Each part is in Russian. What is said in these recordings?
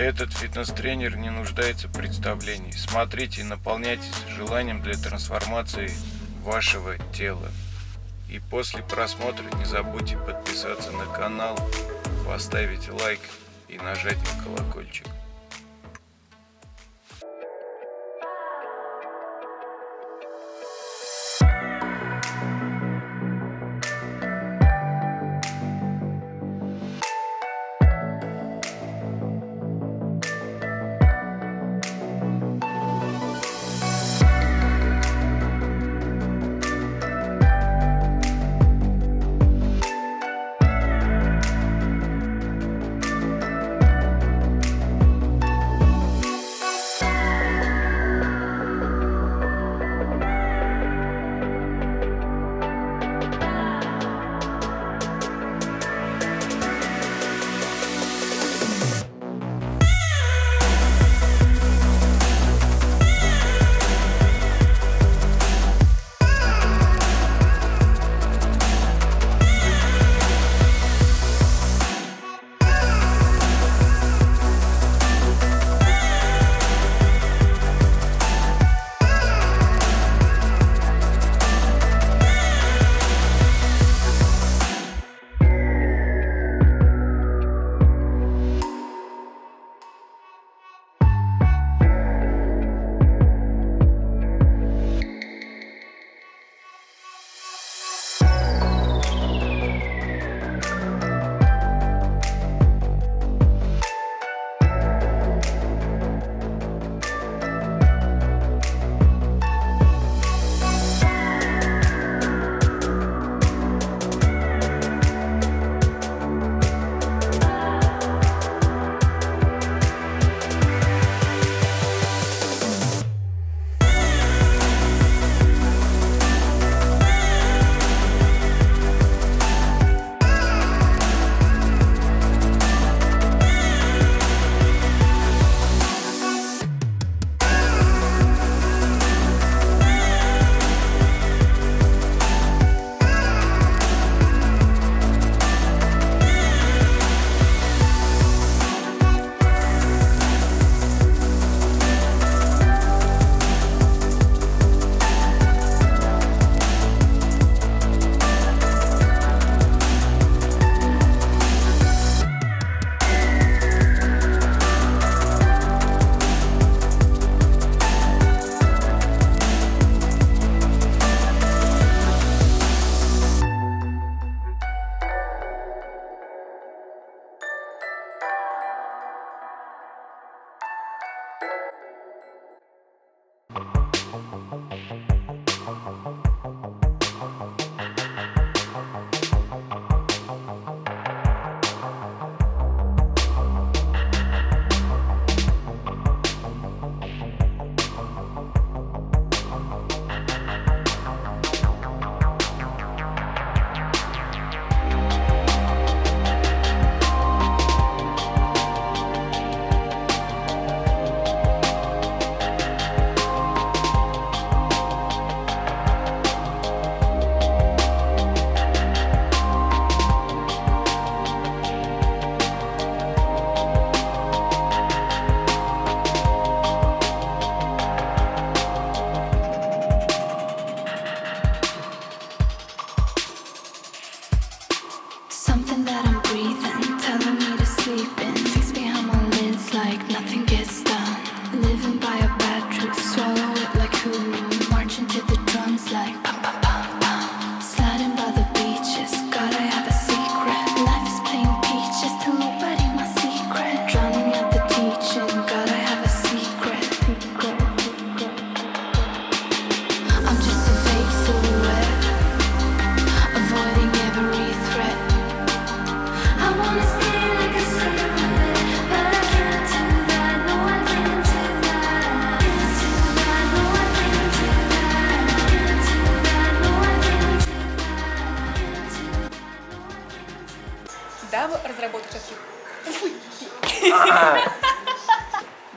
Этот фитнес-тренер не нуждается в представлении. Смотрите и наполняйтесь желанием для трансформации вашего тела. И после просмотра не забудьте подписаться на канал, поставить лайк и нажать на колокольчик.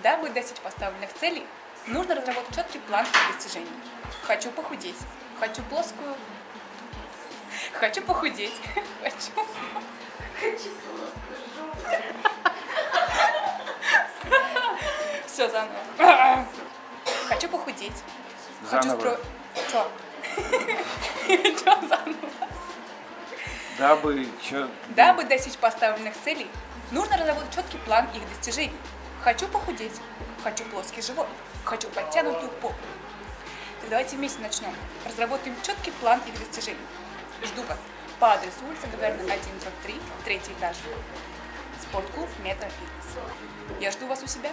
Дабы достичь поставленных целей, нужно разработать четкий план достижений. Хочу похудеть, хочу плоскую, хочу похудеть, хочу плоскую. Все заново. Хочу похудеть. Заново. Хочу Что? Что заново? Дабы достичь поставленных целей, нужно разработать четкий план их достижений. Хочу похудеть, хочу плоский живот, хочу подтянутую попу. Так давайте вместе начнем. Разработаем четкий план их достижений. Жду вас по адресу улица Гагарина, 123, 3-й этаж. Спортклуб Метрофитнес. Я жду вас у себя.